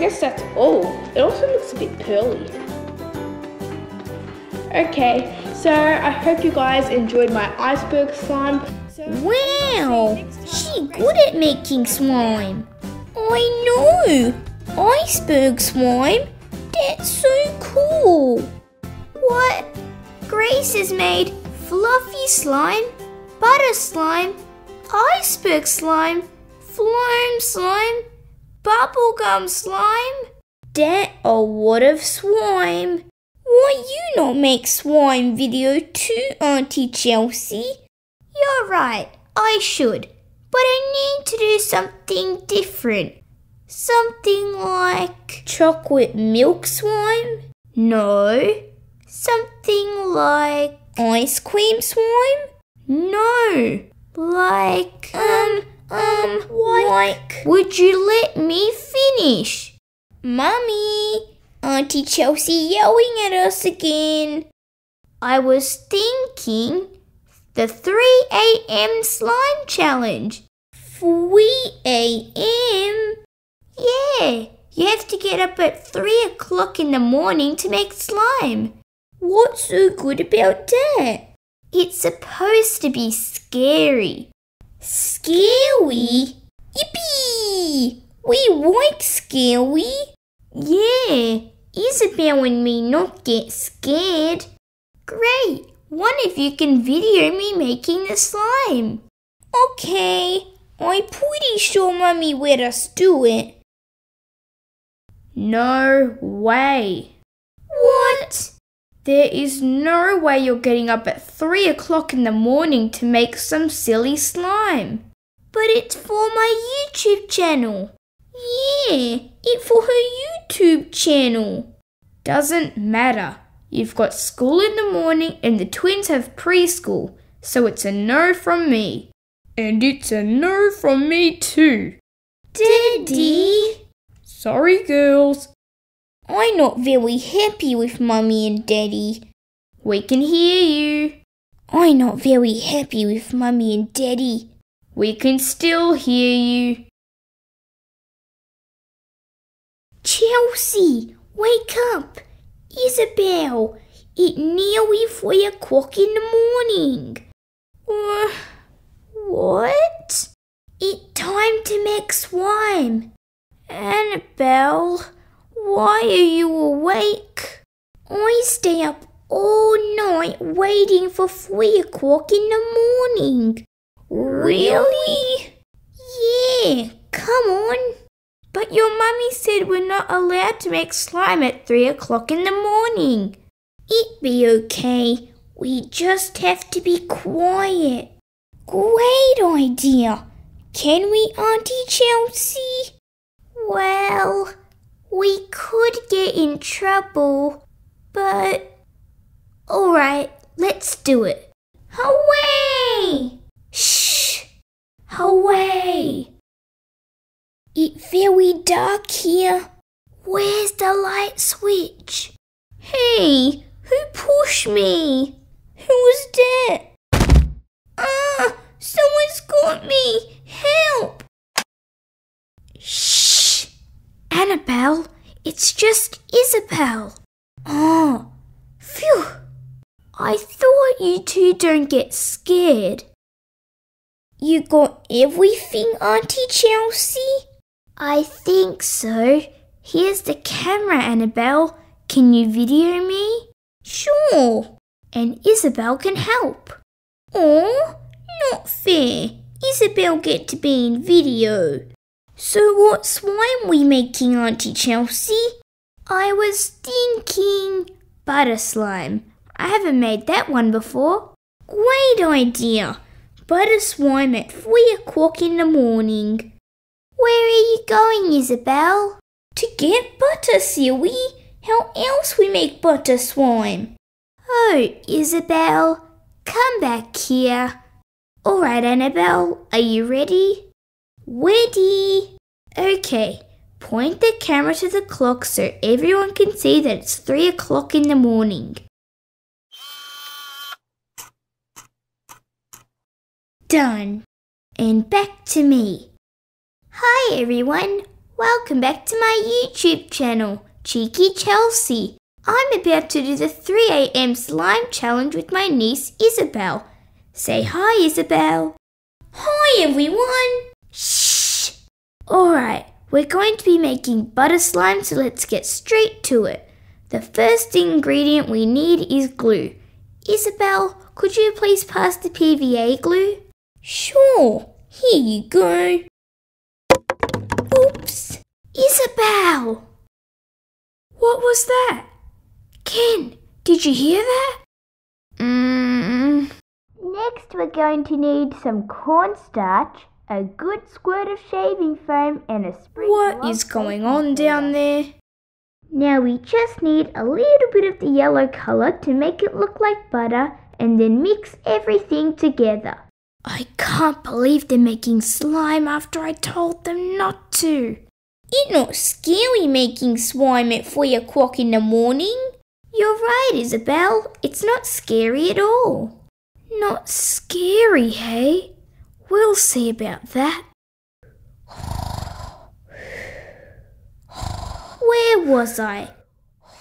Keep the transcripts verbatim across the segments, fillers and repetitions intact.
guess that's all. It also looks a bit pearly. Okay, so I hope you guys enjoyed my iceberg slime. So wow, she good at making slime. I know, iceberg slime, that's so cool. What? Grace has made fluffy slime, butter slime, iceberg slime, foam slime, bubblegum slime. That a lot of slime. Why you not make slime video too, Auntie Chelsea? You're right, I should. But I need to do something different. Something like... chocolate milk slime? No. Something like... ice cream slime? No. Like... Um, um, like... Would you let me finish? Mummy! Auntie Chelsea yelling at us again. I was thinking the three A M slime challenge. three A M? Yeah, you have to get up at three o'clock in the morning to make slime. What's so good about that? It's supposed to be scary. Scary? Yippee! We like scary. Yeah, Isabelle and me not get scared. Great, one of you can video me making the slime. Okay, I'm pretty sure Mummy let us do it. No way. What? There is no way you're getting up at three o'clock in the morning to make some silly slime. But it's for my YouTube channel. Yeah, it's for her YouTube channel. Doesn't matter. You've got school in the morning and the twins have preschool, so it's a no from me. And it's a no from me too. Daddy! Sorry, girls. I'm not very happy with Mummy and Daddy. We can hear you. I'm not very happy with Mummy and Daddy. We can still hear you. Chelsea, wake up. Isabelle, it's nearly three o'clock in the morning. Uh, what? It's time to make slime. Annabelle, why are you awake? I stay up all night waiting for three o'clock in the morning. Really? Yeah, come on. But your mummy said we're not allowed to make slime at three o'clock in the morning. It'd be okay. We just have to be quiet. Great idea. Can we, Auntie Chelsea? Well, we could get in trouble, but... alright, let's do it. Away! Shh! Away! It's very dark here. Where's the light switch? Hey, who pushed me? Who was that? Ah, someone's got me. Help! Shh! Annabelle, it's just Isabelle. Oh, phew. I thought you two don't get scared. You got everything, Auntie Chelsea? I think so. Here's the camera, Annabelle. Can you video me? Sure. And Isabelle can help. Aw, not fair. Isabelle get to be in video. So what slime we making, Auntie Chelsea? I was thinking butter slime. I haven't made that one before. Great idea. Butter slime at three o'clock in the morning. Where are you going, Isabelle? To get butter, silly. How else we make butter slime? Oh, Isabelle, come back here. All right, Annabelle, are you ready? Ready. Okay, point the camera to the clock so everyone can see that it's three o'clock in the morning. Done. And back to me. Hi everyone, Welcome back to my YouTube channel, Cheeky Chelsea. I'm about to do the three A M slime challenge with my niece Isabelle. Say hi, Isabelle. Hi, everyone. Shh. Alright, we're going to be making butter slime, so let's get straight to it. The first ingredient we need is glue. Isabelle, could you please pass the P V A glue? Sure. Here you go. Oops! Isabelle! What was that? Ken, did you hear that? Mm-mm. Next we're going to need some cornstarch, a good squirt of shaving foam and a sprinkle. What is going on down there? Now we just need a little bit of the yellow colour to make it look like butter and then mix everything together. I can't believe they're making slime after I told them not to. It's not scary making slime at three o'clock in the morning. You're right, Isabelle. It's not scary at all. Not scary, hey? We'll see about that. Where was I?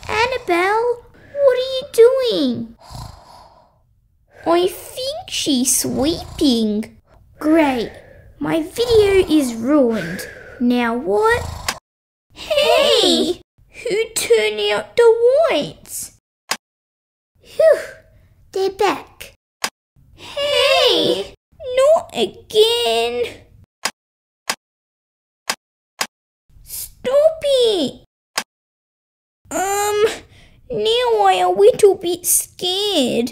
Annabelle, what are you doing? I think she's sweeping. Great, my video is ruined. Now what? Hey! Who turned out the lights? Phew, they're back. Hey! Not again! Stop it! Um, now I'm a little bit scared.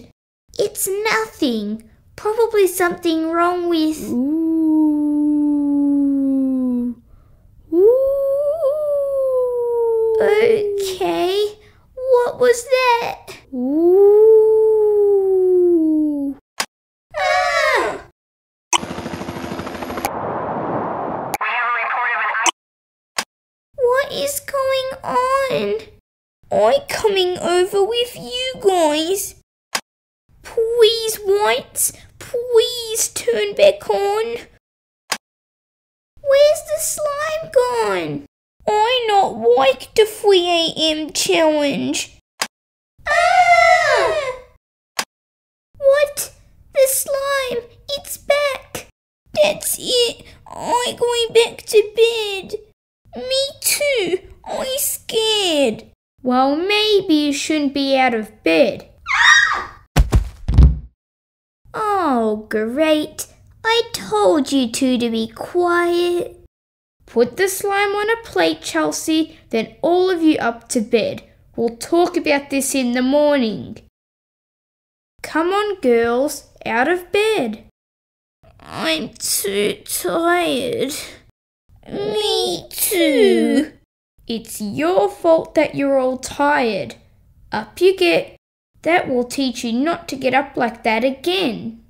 It's nothing. Probably something wrong with... Ooh. Ooh. Okay. What was that? Ooh. Ah! We have a report of an... What is going on? I'm coming over with you guys. Please, lights, please turn back on. Where's the slime gone? I not like the three A M challenge. Ah! What? The slime, it's back. That's it. I'm going back to bed. Me too. I'm scared. Well, maybe you shouldn't be out of bed. Oh, great. I told you two to be quiet. Put the slime on a plate, Chelsea, then all of you up to bed. We'll talk about this in the morning. Come on, girls, out of bed. I'm too tired. Me too. It's your fault that you're all tired. Up you get. That will teach you not to get up like that again.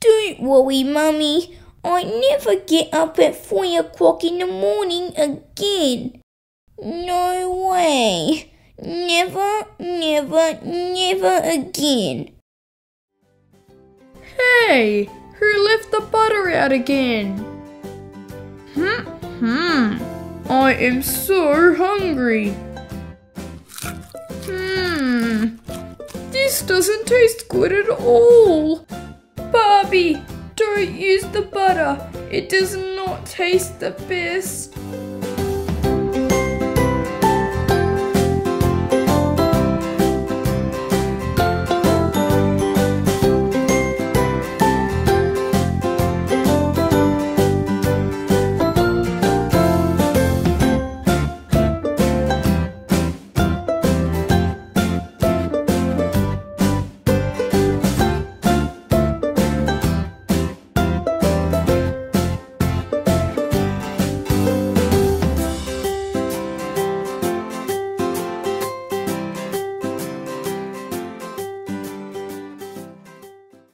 Don't worry, Mummy. I never get up at three o'clock in the morning again. No way. Never, never, never again. Hey, who left the butter out again? Hmm, hmm. I am so hungry. Hmm. This doesn't taste good at all. Barbie, don't use the butter. It does not taste the best.